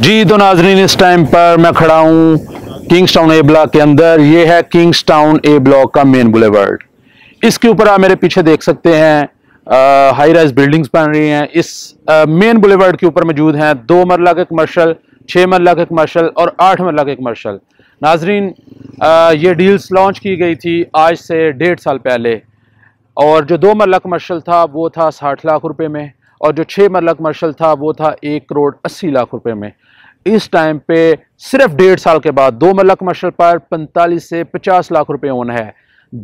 जी तो नाजरीन, इस टाइम पर मैं खड़ा हूँ किंग्स टाउन ए ब्लॉक के अंदर। ये है किंग्स टाउन ए ब्लॉक का मेन बुलेवर्ड। इसके ऊपर आप मेरे पीछे देख सकते हैं हाई राइज बिल्डिंग्स बन रही हैं। इस मेन बुलेवर्ड के ऊपर मौजूद हैं 2 मरला के कमर्शल, 6 मरला के कमर्शल और 8 मरला के कमर्शल। नाजरीन ये डील्स लॉन्च की गई थी आज से 1.5 साल पहले, और जो 2 मरला कमर्शल था वो था 60 लाख रुपये में, और जो 6 मरला कमर्शल था वो था 1 करोड़ 80 लाख रुपये में। इस टाइम पे सिर्फ 1.5 साल के बाद 2 मरला कमर्शल पर 45 से 50 लाख रुपए ओन है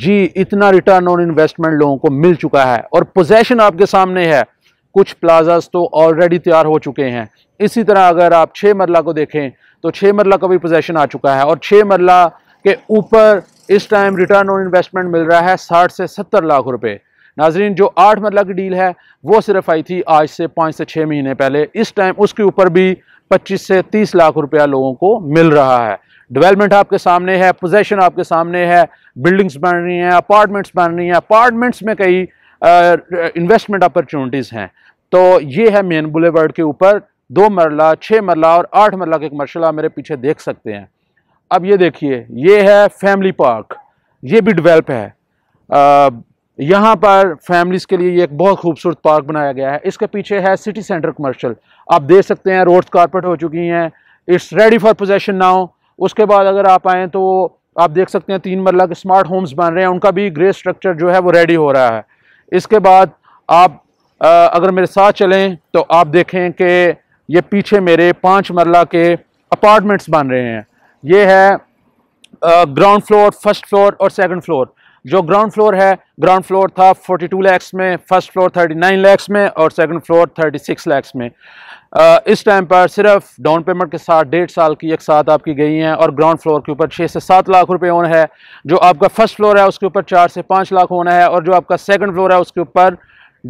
जी। इतना रिटर्न ऑन इन्वेस्टमेंट लोगों को मिल चुका है और पोजेशन आपके सामने है। कुछ प्लाजाज तो ऑलरेडी तैयार हो चुके हैं। इसी तरह अगर आप 6 मरला को देखें तो 6 मरला का भी पोजेशन आ चुका है, और 6 मरला के ऊपर इस टाइम रिटर्न ऑन इन्वेस्टमेंट मिल रहा है 60 से 70 लाख रुपये। नाजरीन जो 8 मरला की डील है वो सिर्फ आई थी आज से 5 से 6 महीने पहले। इस टाइम उसके ऊपर भी 25 से 30 लाख रुपया लोगों को मिल रहा है। डेवलपमेंट आपके सामने है, पोजेशन आपके सामने है, बिल्डिंग्स बन रही हैं, अपार्टमेंट्स बन रही हैं, अपार्टमेंट्स में कई इन्वेस्टमेंट अपॉर्चुनिटीज़ हैं। तो ये है मेन बुलेवर्ड के ऊपर 2 मरला, 6 मरला और 8 मरला के कमर्शल आप मेरे पीछे देख सकते हैं। अब ये देखिए, ये है फैमिली पार्क, ये भी डिवेल्प है। यहाँ पर फैमिलीज़ के लिए ये एक बहुत खूबसूरत पार्क बनाया गया है। इसके पीछे है सिटी सेंटर कमर्शियल। आप देख सकते हैं रोड्स कारपेट हो चुकी हैं, it's ready for possession now. उसके बाद अगर आप आएँ तो आप देख सकते हैं 3 मरला के स्मार्ट होम्स बन रहे हैं, उनका भी ग्रे स्ट्रक्चर जो है वो रेडी हो रहा है। इसके बाद आप अगर मेरे साथ चलें तो आप देखें कि ये पीछे मेरे 5 मरला के अपार्टमेंट्स बन रहे हैं। ये है ग्राउंड फ्लोर, फर्स्ट फ्लोर और सेकेंड फ्लोर। जो ग्राउंड फ्लोर है, ग्राउंड फ्लोर था 42 लाख्स में, फर्स्ट फ्लोर 39 लाख्स में और सेकंड फ्लोर 36 लाख्स में। इस टाइम पर सिर्फ डाउन पेमेंट के साथ 1.5 साल की एक साथ आपकी गई हैं, और ग्राउंड फ्लोर के ऊपर 6 से 7 लाख रुपए ओन है। जो आपका फर्स्ट फ्लोर है उसके ऊपर 4 से 5 लाख ओन है, और जो आपका सेकंड फ्लोर है उसके ऊपर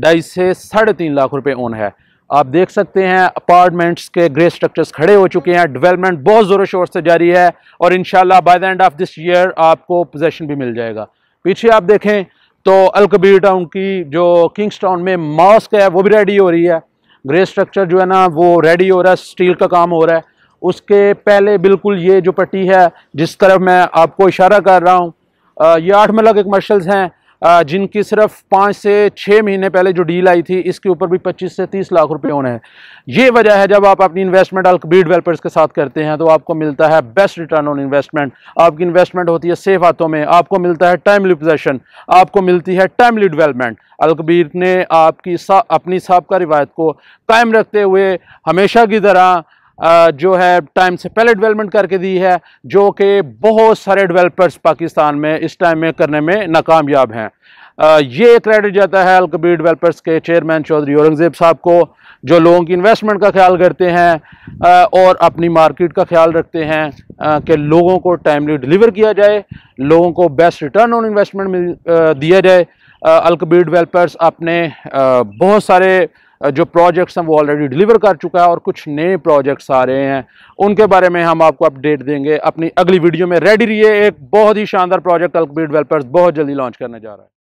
2.5 से 3.5 लाख रुपये ओन है। आप देख सकते हैं अपार्टमेंट्स के ग्रे स्ट्रक्चर्स खड़े हो चुके हैं। डेवलपमेंट बहुत ज़ोरों शोर से जारी है, और इंशाल्लाह by the end of this year आपको पोजेशन भी मिल जाएगा। पीछे आप देखें तो अलकबीर टाउन की जो किंग्स टाउन में मॉस्क है वो भी रेडी हो रही है। ग्रे स्ट्रक्चर जो है ना वो रेडी हो रहा है, स्टील का काम हो रहा है। उसके पहले बिल्कुल ये जो पट्टी है जिस तरफ मैं आपको इशारा कर रहा हूँ, ये 8 मरला के कमर्शल्स हैं जिनकी सिर्फ 5 से 6 महीने पहले जो डील आई थी इसके ऊपर भी 25 से 30 लाख रुपए होने हैं। ये वजह है जब आप अपनी इन्वेस्टमेंट अलकबीर डेवलपर्स के साथ करते हैं तो आपको मिलता है बेस्ट रिटर्न ऑन इन्वेस्टमेंट। आपकी इन्वेस्टमेंट होती है सेफ हाथों में, आपको मिलता है टाइमली पोजेशन, आपको मिलती है टाइमली डेवलपमेंट। अलकबीर ने आपकी अपनी साबका रिवायत को कायम रखते हुए हमेशा की तरह जो है टाइम से पहले डेवलपमेंट करके दी है, जो कि बहुत सारे डेवलपर्स पाकिस्तान में इस टाइम में करने में नाकामयाब हैं। ये क्रेडिट जाता है अलकबीर डेवलपर्स के चेयरमैन चौधरी औरंगज़ेब साहब को, जो लोगों की इन्वेस्टमेंट का ख्याल करते हैं और अपनी मार्केट का ख्याल रखते हैं कि लोगों को टाइमली डिलीवर किया जाए, लोगों को बेस्ट रिटर्न ऑन इन्वेस्टमेंट दिया जाए। अलकबीर डेवलपर्स अपने बहुत सारे जो प्रोजेक्ट्स हैं वो ऑलरेडी डिलीवर कर चुका है, और कुछ नए प्रोजेक्ट्स आ रहे हैं उनके बारे में हम आपको अपडेट देंगे अपनी अगली वीडियो में। रेडी रहिए, एक बहुत ही शानदार प्रोजेक्ट अलकबीर डेवलपर्स बहुत जल्दी लॉन्च करने जा रहा है।